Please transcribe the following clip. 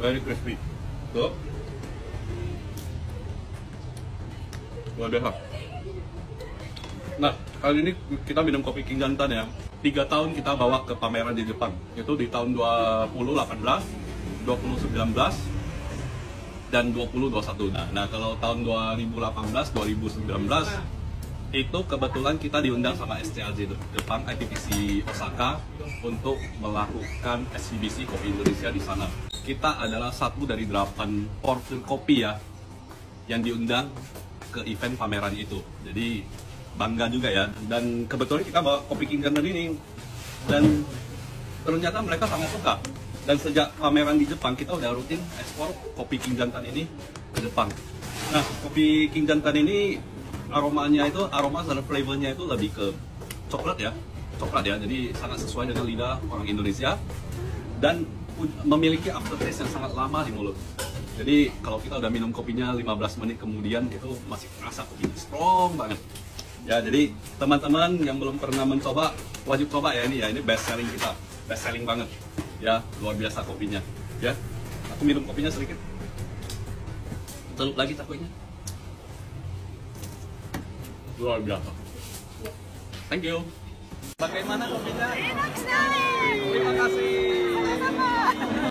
very crispy. So, luar biasa. Nah, kali ini kita minum kopi King Jantan ya. 3 tahun kita bawa ke pameran di Jepang. Itu di tahun 2018, 2019, dan 2021. Nah, kalau tahun 2018, 2019 itu kebetulan kita diundang sama STLJ Jepang, ITPC Osaka untuk melakukan SBC kopi Indonesia di sana. Kita adalah satu dari 8 porter kopi ya yang diundang ke event pameran itu. Jadi bangga juga ya. Dan kebetulan kita bawa kopi King Jantan ini dan ternyata mereka sangat suka. Dan sejak pameran di Jepang, kita udah rutin ekspor kopi King Jantan ini ke Jepang. Nah, kopi King Jantan ini aromanya itu, aroma dan flavornya itu lebih ke coklat ya, jadi sangat sesuai dengan lidah orang Indonesia. Dan memiliki aftertaste yang sangat lama di mulut. Jadi kalau kita udah minum kopinya 15 menit kemudian, itu masih terasa kopinya strong banget. Ya, jadi teman-teman yang belum pernah mencoba, wajib coba ya, ini best selling kita, best selling banget. Ya, luar biasa kopinya. Ya, aku minum kopinya sedikit. Celup lagi takonya. Luar biasa. Thank you. Bagaimana kopinya? Enak sekali. Terima kasih.